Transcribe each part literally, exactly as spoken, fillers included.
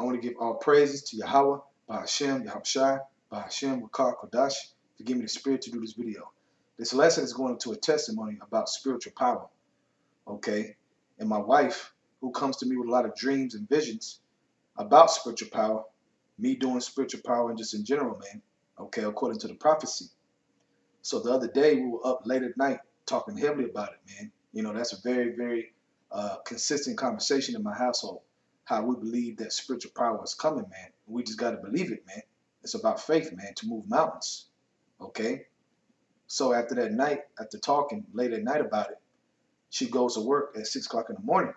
I want to give all praises to Yahawah, BaHashem, Yehoshai, BaHashem, WaKar, Kodash, to give me the spirit to do this video. This lesson is going to a testimony about spiritual power, okay? And my wife, who comes to me with a lot of dreams and visions about spiritual power, me doing spiritual power and just in general, man, okay, according to the prophecy. So the other day, we were up late at night talking heavily about it, man. You know, that's a very, very uh, consistent conversation in my household, how we believe that spiritual power is coming, man. We just got to believe it, man. It's about faith, man, to move mountains, okay? So after that night, after talking late at night about it, she goes to work at six o'clock in the morning.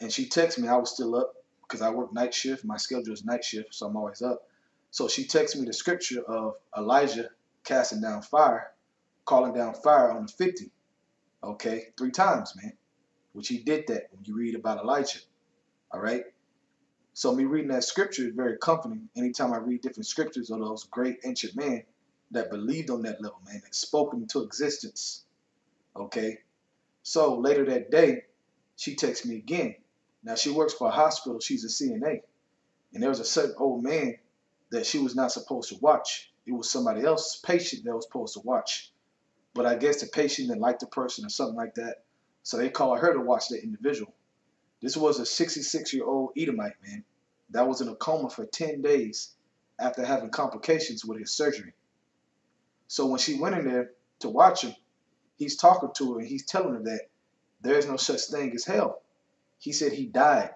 And she texts me. I was still up because I work night shift. My schedule is night shift, so I'm always up. So she texts me the scripture of Elijah casting down fire, calling down fire on the fifty, okay, three times, man, which he did that when you read about Elijah, all right? So me reading that scripture is very comforting. Anytime I read different scriptures of those great ancient men that believed on that level, man, that spoke into existence, okay? So later that day, she texts me again. Now, she works for a hospital. She's a C N A. And there was a certain old man that she was not supposed to watch. It was somebody else's patient that was supposed to watch. But I guess the patient didn't like the person or something like that. So they called her to watch that individual. This was a sixty-six-year-old Edomite, man, that was in a coma for ten days after having complications with his surgery. So when she went in there to watch him, he's talking to her and he's telling her that there is no such thing as hell. He said he died,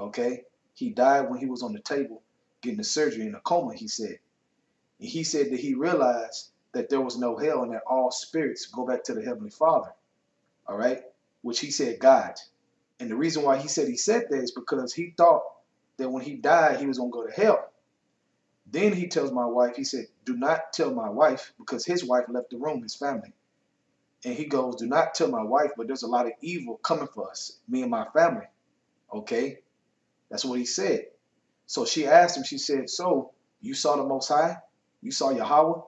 okay? He died when he was on the table getting the surgery in a coma, he said. And he said that he realized that there was no hell and that all spirits go back to the Heavenly Father, all right? Which he said God. And the reason why he said he said that is because he thought that when he died, he was going to go to hell. Then he tells my wife, he said, do not tell my wife, because his wife left the room, his family. And he goes, do not tell my wife, but there's a lot of evil coming for us, me and my family. Okay? That's what he said. So she asked him, she said, so you saw the Most High? You saw Yahweh?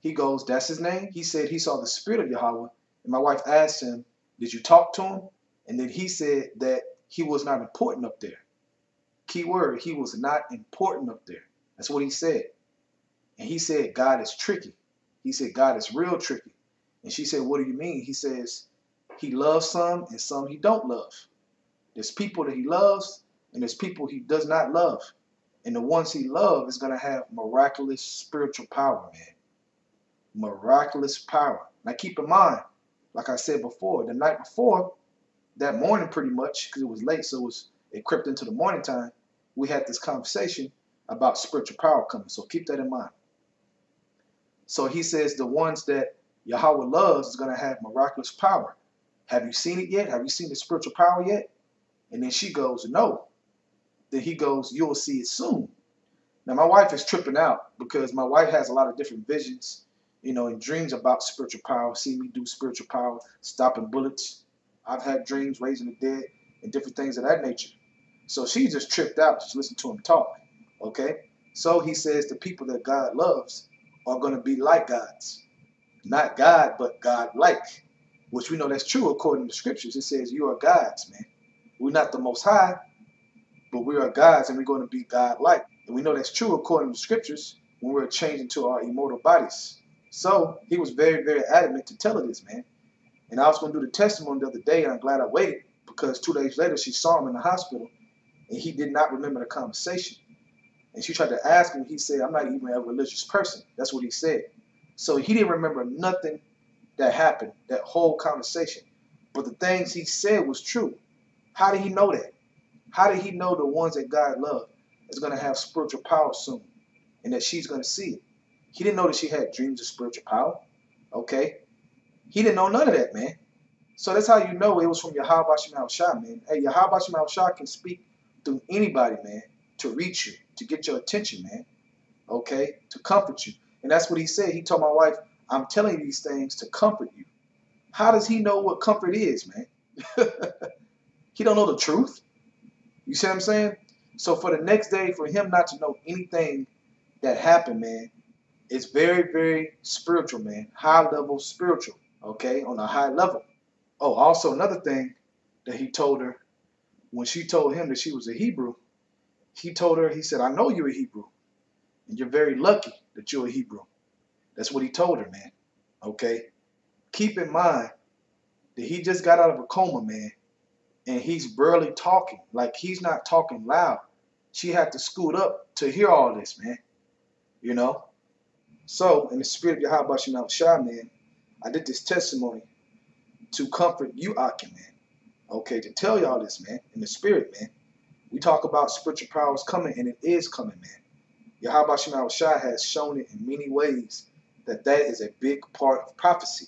He goes, that's his name? He said he saw the spirit of Yahweh. And my wife asked him, did you talk to him? And then he said that he was not important up there. Key word, he was not important up there. That's what he said. And he said, God is tricky. He said, God is real tricky. And she said, what do you mean? He says, he loves some and some he don't love. There's people that he loves and there's people he does not love. And the ones he loves is going to have miraculous spiritual power, man. Miraculous power. Now keep in mind, like I said before, the night before, that morning pretty much, because it was late, so it, was, it crept into the morning time, we had this conversation about spiritual power coming. So keep that in mind. So he says the ones that Yahweh loves is going to have miraculous power. Have you seen it yet? Have you seen the spiritual power yet? And then she goes, no. Then he goes, you'll see it soon. Now, my wife is tripping out because my wife has a lot of different visions, you know, and dreams about spiritual power, see me do spiritual power, stopping bullets. I've had dreams raising the dead and different things of that nature. So she just tripped out just listening to him talk, okay? So he says the people that God loves are going to be like gods. Not God, but God-like, which we know that's true according to the scriptures. It says you are gods, man. We're not the Most High, but we are gods, and we're going to be God-like. And we know that's true according to the scriptures when we're changed into our immortal bodies. So he was very, very adamant to tell her this, man. And I was going to do the testimony the other day, and I'm glad I waited, because two days later she saw him in the hospital, and he did not remember the conversation. And she tried to ask him. He said, I'm not even a religious person. That's what he said. So he didn't remember nothing that happened, that whole conversation. But the things he said was true. How did he know that? How did he know the ones that God loved is going to have spiritual power soon and that she's going to see it? He didn't know that she had dreams of spiritual power, okay? He didn't know none of that, man. So that's how you know it was from Yahawashi Yahawashi, man. Hey, Yahawashi Yahawashi can speak through anybody, man, to reach you, to get your attention, man, okay, to comfort you. And that's what he said. He told my wife, I'm telling you these things to comfort you. How does he know what comfort is, man? He don't know the truth. You see what I'm saying? So for the next day, for him not to know anything that happened, man, it's very, very spiritual, man. High level spiritual, okay, on a high level. Oh, also another thing that he told her, when she told him that she was a Hebrew, He told her, he said, I know you're a Hebrew, and you're very lucky that you're a Hebrew. That's what he told her, man. Okay? Keep in mind that he just got out of a coma, man, and he's barely talking. Like, he's not talking loud. She had to scoot up to hear all this, man. You know? So, in the spirit of Yahawashi and El Shaddai, man, I did this testimony to comfort you, Akim, man. Okay? To tell y'all this, man, in the spirit, man. We talk about spiritual powers coming, and it is coming, man. Yahawashi and El Shaddai has shown it in many ways that that is a big part of prophecy.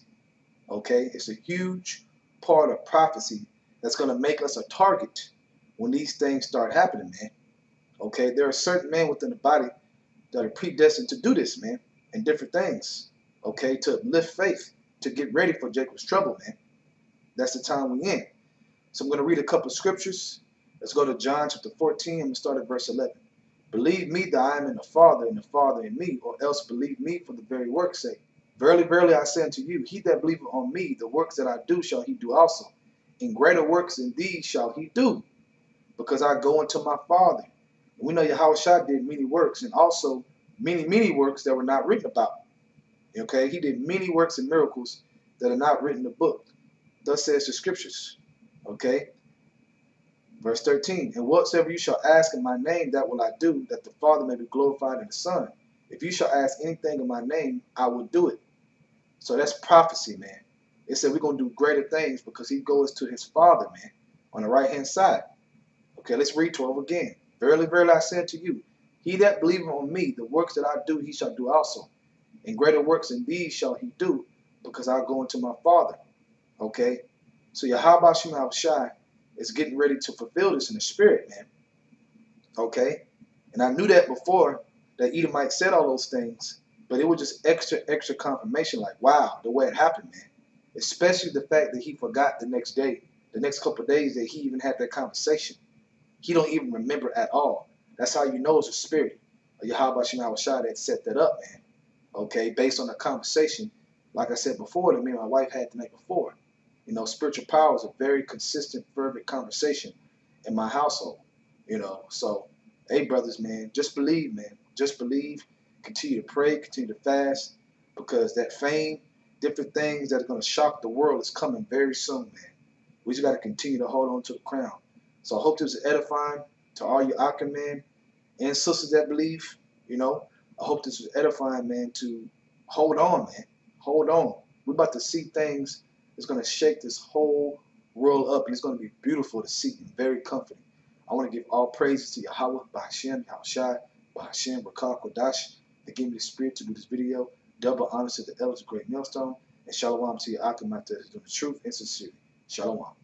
Okay? It's a huge part of prophecy that's going to make us a target when these things start happening, man. Okay? There are certain men within the body that are predestined to do this, man, and different things, okay, to uplift faith, to get ready for Jacob's trouble, man. That's the time we're in. So I'm going to read a couple scriptures. Let's go to John chapter fourteen and start at verse eleven. Believe me that I am in the Father, and the Father in me, or else believe me for the very work's sake. Verily, verily, I say unto you, he that believeth on me, the works that I do shall he do also. And greater works than these shall he do, because I go unto my Father. We know Yahawashi did many works, and also many, many works that were not written about. Okay? He did many works and miracles that are not written in the book. Thus says the scriptures. Okay? Verse thirteen. And whatsoever you shall ask in my name, that will I do, that the Father may be glorified in the Son. If you shall ask anything in my name, I will do it. So that's prophecy, man. It said we're going to do greater things because he goes to his Father, man, on the right-hand side. Okay, let's read twelve again. Verily, verily, I say unto you, he that believeth on me, the works that I do, he shall do also. And greater works than these shall he do, because I go unto my Father. Okay? So Yahawashi and El Shaddai is getting ready to fulfill this in the spirit, man. Okay? And I knew that before, that Edomite said all those things, but it was just extra, extra confirmation, like, wow, the way it happened, man. Especially the fact that he forgot the next day, the next couple of days that he even had that conversation. He don't even remember at all. That's how you know it's a spirit. Yahawah and El Shaddai that set that up, man. Okay, based on a conversation, like I said before, that me and my wife had the night before. You know, spiritual power is a very consistent, fervent conversation in my household. You know, so, hey, brothers, man, just believe, man. Just believe. Continue to pray. Continue to fast. Because that fame, different things that are going to shock the world is coming very soon, man. We just got to continue to hold on to the crown. So I hope this is edifying to all you Akim men and sisters that believe, you know. I hope this was edifying, man, to hold on, man. Hold on. We're about to see things that's going to shake this whole world up, and it's going to be beautiful to see and very comforting. I want to give all praises to Yahweh, BaHashem, Yahawashi, BaHashem, WaKar, Kodash, that gave me the spirit to do this video. Double honors to the elders of Great Millstone, and shalom to your Akamat that is doing the truth and sincerity. Shalom.